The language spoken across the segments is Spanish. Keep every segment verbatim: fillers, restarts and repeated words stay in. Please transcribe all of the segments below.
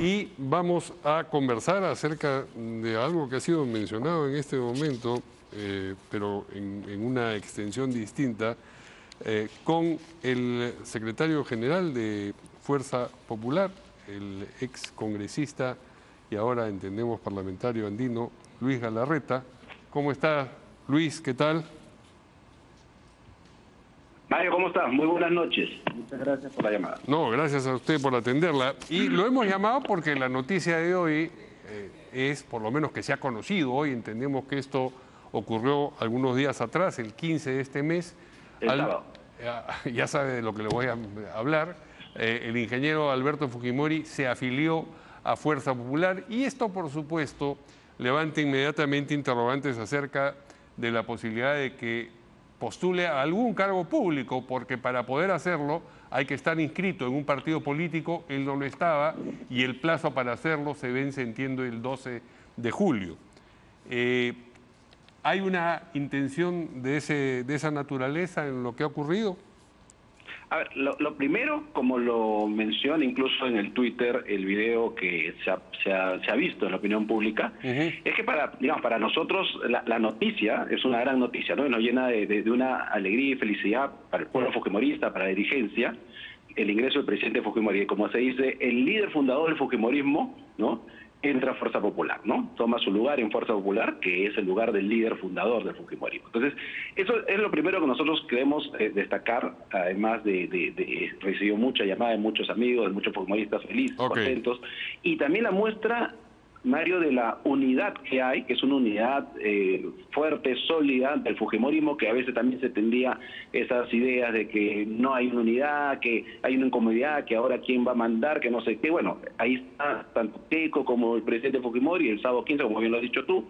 y vamos a conversar acerca de algo que ha sido mencionado en este momento, eh, pero en, en una extensión distinta, eh, con el secretario general de Fuerza Popular, el ex congresista y ahora entendemos parlamentario andino, Luis Galarreta. ¿Cómo está, Luis? ¿Qué tal? Mario, ¿cómo estás? Muy buenas noches. Muchas gracias por la llamada. No, gracias a usted por atenderla. Y lo hemos llamado porque la noticia de hoy eh, es, por lo menos que se ha conocido hoy, entendemos que esto ocurrió algunos días atrás, el quince de este mes. El al, sábado. Ya, ya sabe de lo que le voy a hablar. Eh, el ingeniero Alberto Fujimori se afilió a Fuerza Popular y esto, por supuesto, levanta inmediatamente interrogantes acerca de la posibilidad de que postule a algún cargo público, porque para poder hacerlo hay que estar inscrito en un partido político, él no lo estaba, y el plazo para hacerlo se vence, entiendo, el doce de julio. Eh, ¿Hay una intención de, ese, de esa naturaleza en lo que ha ocurrido? A ver, lo, lo primero, como lo menciona incluso en el Twitter, el video que se ha, se ha, se ha visto en la opinión pública, uh-huh. es que para, digamos, para nosotros la, la noticia es una gran noticia, ¿no? Nos llena de, de, de una alegría y felicidad para el pueblo fujimorista, para la dirigencia, el ingreso del presidente Fujimori. Como se dice, el líder fundador del fujimorismo, ¿no?, entra a Fuerza Popular, ¿no? Toma su lugar en Fuerza Popular, que es el lugar del líder fundador del fujimorismo. Entonces, eso es lo primero que nosotros queremos eh, destacar, además de, de, de recibió mucha llamada de muchos amigos, de muchos fujimoristas felices, okay. contentos, y también la muestra, Mario, de la unidad que hay, que es una unidad eh, fuerte, sólida del fujimorismo, que a veces también se tendía esas ideas de que no hay una unidad, que hay una incomodidad, que ahora quién va a mandar, que no sé qué. Bueno, ahí está tanto Keiko como el presidente Fujimori, el sábado quince, como bien lo has dicho tú,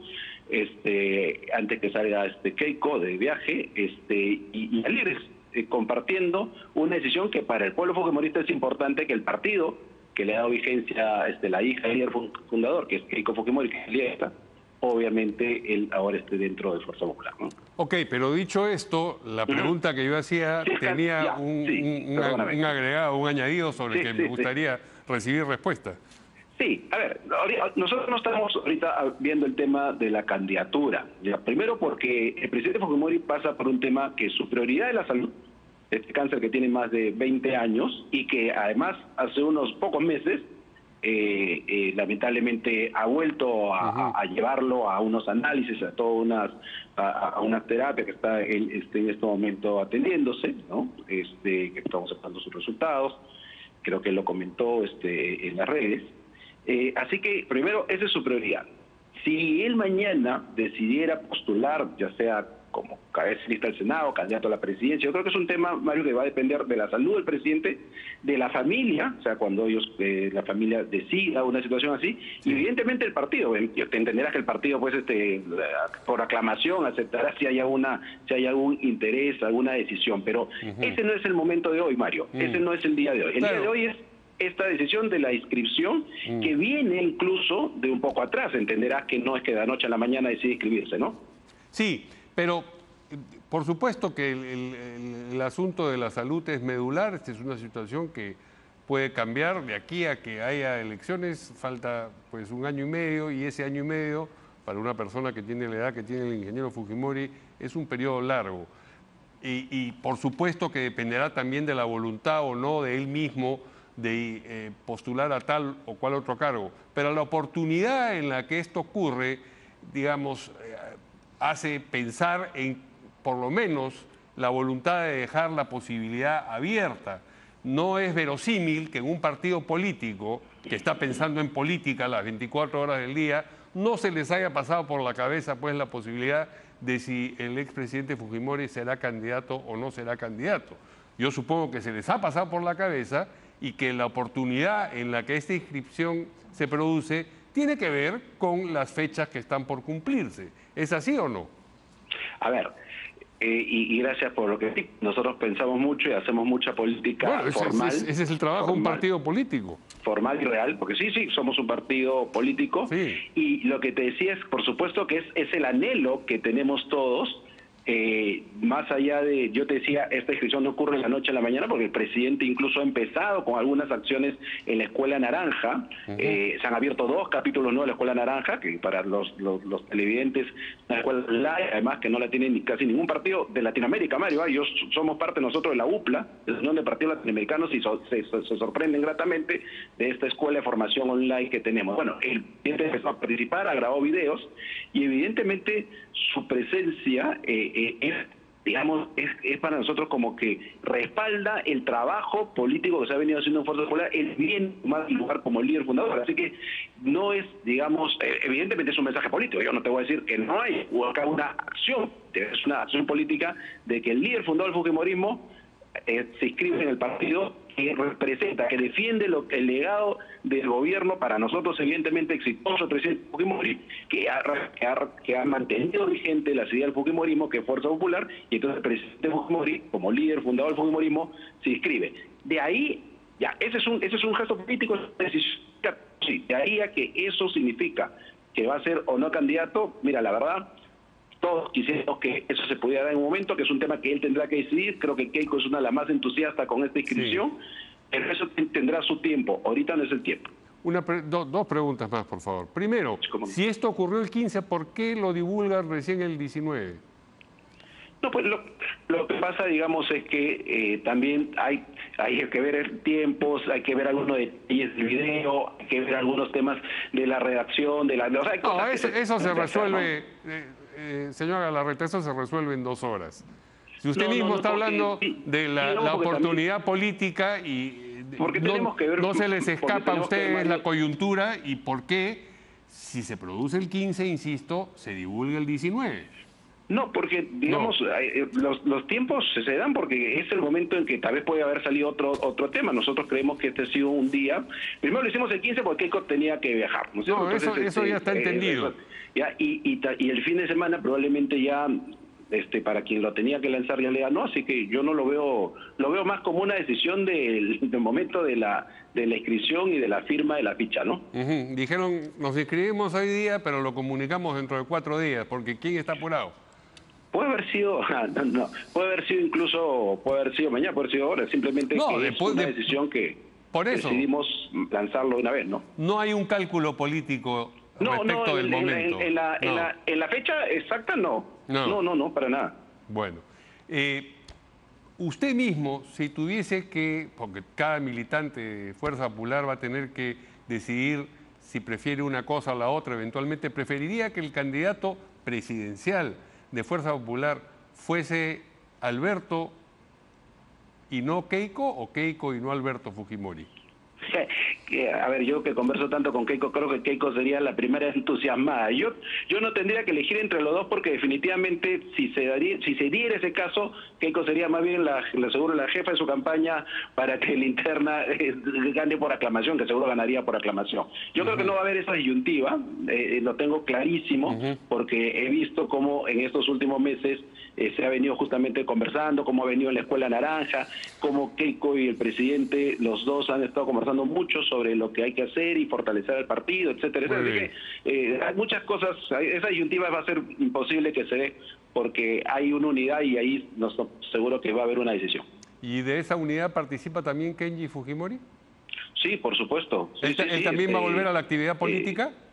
este, antes que salga este Keiko de viaje, este, y, y líderes eh, compartiendo una decisión que para el pueblo fujimorista es importante, que el partido que le ha dado vigencia este, la hija del líder fundador, que es Keiko Fujimori, que es lideresa, obviamente él ahora esté dentro de Fuerza Popular, ¿no? Ok, pero dicho esto, la pregunta uh-huh. que yo hacía sí, tenía ya, un, sí, un, un agregado, un añadido sobre sí, el que sí, me gustaría sí. recibir respuesta. Sí, a ver, nosotros no estamos ahorita viendo el tema de la candidatura, ya, primero porque el presidente Fujimori pasa por un tema que su prioridad es la salud, este cáncer que tiene más de veinte años y que además hace unos pocos meses eh, eh, lamentablemente ha vuelto a, a, a llevarlo a unos análisis, a todas unas a, a una terapia que está en este, en este momento atendiéndose, ¿no? Este, que estamos esperando sus resultados, creo que lo comentó este, en las redes. Eh, así que primero, esa es su prioridad. Si él mañana decidiera postular, ya sea como cabeza lista del Senado, candidato a la presidencia. Yo creo que es un tema, Mario, que va a depender de la salud del presidente, de la familia, o sea, cuando ellos, eh, la familia decida una situación así, sí. y evidentemente el partido. Eh, te entenderás que el partido, pues, este, por aclamación, aceptará si hay alguna, si hay algún interés, alguna decisión. Pero uh-huh. ese no es el momento de hoy, Mario. Uh-huh. Ese no es el día de hoy. El claro. día de hoy es esta decisión de la inscripción uh-huh. que viene incluso de un poco atrás. Entenderás que no es que de la noche a la mañana decide inscribirse, ¿no? Sí. Pero, por supuesto que el, el, el asunto de la salud es medular, esta es una situación que puede cambiar de aquí a que haya elecciones, falta pues un año y medio, y ese año y medio, para una persona que tiene la edad que tiene el ingeniero Fujimori, es un periodo largo. Y, y por supuesto que dependerá también de la voluntad o no de él mismo de eh, postular a tal o cual otro cargo. Pero la oportunidad en la que esto ocurre, digamos, eh, hace pensar en, por lo menos, la voluntad de dejar la posibilidad abierta. No es verosímil que en un partido político, que está pensando en política las veinticuatro horas del día, no se les haya pasado por la cabeza pues la posibilidad de si el expresidente Fujimori será candidato o no será candidato. Yo supongo que se les ha pasado por la cabeza y que la oportunidad en la que esta inscripción se produce tiene que ver con las fechas que están por cumplirse. ¿Es así o no? A ver, eh, y, y gracias por lo que nosotros pensamos mucho y hacemos mucha política bueno, ese, formal. Ese, ese es el trabajo de un partido político. Formal y real, porque sí, sí, somos un partido político. Sí. Y lo que te decía es, por supuesto, que es, es el anhelo que tenemos todos Eh, más allá de, yo te decía, esta inscripción no ocurre en la noche a la mañana porque el presidente incluso ha empezado con algunas acciones en la Escuela Naranja. Uh-huh. eh, se han abierto dos capítulos nuevos de la Escuela Naranja, que para los, los, los televidentes, la escuela, además que no la tiene casi ningún partido de Latinoamérica, Mario, ellos somos parte nosotros de la U P L A, de la Unión de Partidos Latinoamericanos, y so, se, se sorprenden gratamente de esta escuela de formación online que tenemos. Bueno, el presidente empezó a participar, ha grabado videos, y evidentemente su presencia eh, Eh, es, digamos, es, es para nosotros como que respalda el trabajo político que se ha venido haciendo en Fuerza Popular, el bien más lugar como líder fundador. Así que no es, digamos, eh, evidentemente es un mensaje político. Yo no te voy a decir que no hay o acá una acción, es una acción política de que el líder fundador del fujimorismo eh, se inscribe en el partido que representa, que defiende lo, el legado del gobierno, para nosotros evidentemente exitoso, presidente Fujimori, que ha, que, ha, que ha mantenido vigente la idea del fujimorismo, que es Fuerza Popular, y entonces el presidente Fujimori, como líder fundador del fujimorismo, se inscribe. De ahí, ya, ese es un, ese es un gesto político, sí, de ahí a que eso significa que va a ser o no candidato, mira, la verdad, todos quisiéramos que eso se pudiera dar en un momento, que es un tema que él tendrá que decidir. Creo que Keiko es una de las más entusiastas con esta inscripción, sí, pero eso tendrá su tiempo. Ahorita no es el tiempo. Una pre do dos preguntas más, por favor. Primero, si esto ocurrió el quince, ¿por qué lo divulgan recién el diecinueve? No, pues lo, lo que pasa, digamos, es que eh, también hay, hay que ver tiempos, hay que ver algunos detalles del video, hay que ver algunos temas de la redacción, de la... O sea, no, eso, que, eso se resuelve... Eh, Eh, señora Galarreta, eso se resuelve en dos horas. Si usted no, mismo no, no, está porque, hablando sí, de la, no, la oportunidad también, política y porque no, tenemos que ver, no se les escapa a ustedes la coyuntura y por qué, si se produce el quince, insisto, se divulga el diecinueve. No, porque, digamos, no. Los, los tiempos se dan porque es el momento en que tal vez puede haber salido otro otro tema. Nosotros creemos que este ha sido un día. Primero lo hicimos el quince porque Keiko tenía que viajar. No, no Entonces, eso, eso ya está eh, entendido. Eso, ya, y, y, y el fin de semana probablemente ya... Este, para quien lo tenía que lanzar ya le ganó, así que yo no lo veo, lo veo más como una decisión del, del momento de la, de la inscripción y de la firma de la ficha, ¿no? Uh-huh. Dijeron, nos inscribimos hoy día, pero lo comunicamos dentro de cuatro días, porque ¿quién está apurado? Puede haber sido, no, no, puede haber sido incluso, puede haber sido mañana, puede haber sido ahora, simplemente no, que después es una de... decisión que por eso decidimos lanzarlo de una vez, ¿no? No hay un cálculo político. No, no, del en, momento. En, en, la, no. En, la, en la fecha exacta no. No, no, no, no para nada. Bueno, eh, usted mismo, si tuviese que, porque cada militante de Fuerza Popular va a tener que decidir si prefiere una cosa o la otra, eventualmente, ¿preferiría que el candidato presidencial de Fuerza Popular fuese Alberto y no Keiko, o Keiko y no Alberto Fujimori? A ver, yo que converso tanto con Keiko, creo que Keiko sería la primera entusiasmada. Yo yo no tendría que elegir entre los dos porque definitivamente si se daría, si se diera ese caso, Keiko sería más bien la, la seguro la jefa de su campaña para que la interna eh, gane por aclamación, que seguro ganaría por aclamación. Yo uh-huh. creo que no va a haber esa disyuntiva, eh, lo tengo clarísimo, uh-huh. porque he visto cómo en estos últimos meses eh, se ha venido justamente conversando, cómo ha venido en la Escuela Naranja, cómo Keiko y el presidente, los dos han estado conversando mucho sobre lo que hay que hacer y fortalecer al partido, etcétera, etcétera. Eh, hay muchas cosas, esa disyuntiva va a ser imposible que se dé porque hay una unidad y ahí nos, seguro que va a haber una decisión. ¿Y de esa unidad participa también Kenji Fujimori? Sí, por supuesto. Sí, ¿Él, sí, ¿él sí, también eh, va a volver a la actividad política? Eh,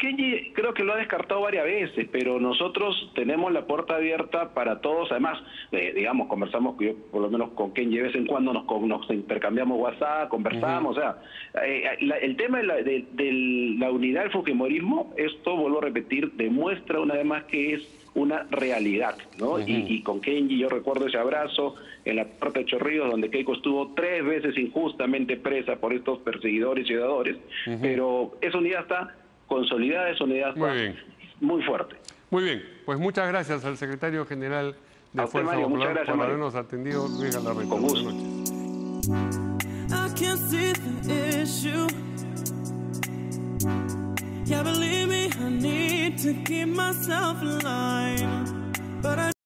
Kenji creo que lo ha descartado varias veces, pero nosotros tenemos la puerta abierta para todos. Además, eh, digamos, conversamos, yo por lo menos con Kenji de vez en cuando nos, nos intercambiamos WhatsApp, conversamos. Uh-huh. O sea, eh, la, el tema de la, de, de la unidad del fujimorismo, esto, vuelvo a repetir, demuestra una vez más que es una realidad, ¿no? Uh-huh. y, y con Kenji yo recuerdo ese abrazo en la puerta de Chorrillos, donde Keiko estuvo tres veces injustamente presa por estos perseguidores y ayudadores, uh-huh. pero esa unidad está consolidada, esa unidad muy, muy fuerte. Muy bien, pues muchas gracias al secretario general de Fuerza Popular por habernos atendido, Luis Galarreta. Con gusto. Buenas noches.